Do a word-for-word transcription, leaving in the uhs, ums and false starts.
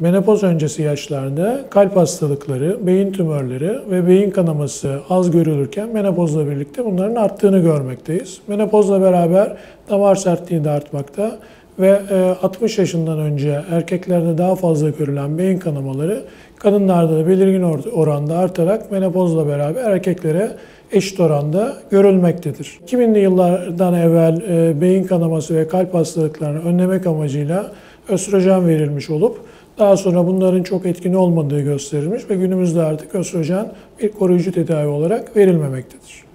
Menopoz öncesi yaşlarda kalp hastalıkları, beyin tümörleri ve beyin kanaması az görülürken menopozla birlikte bunların arttığını görmekteyiz. Menopozla beraber damar sertliği de artmakta ve altmış yaşından önce erkeklerde daha fazla görülen beyin kanamaları kadınlarda da belirgin oranda artarak menopozla beraber erkeklere eşit oranda görülmektedir. iki binli yıllardan evvel beyin kanaması ve kalp hastalıklarını önlemek amacıyla östrojen verilmiş olup daha sonra bunların çok etkin olmadığı gösterilmiş ve günümüzde artık östrojen bir koruyucu tedavi olarak verilmemektedir.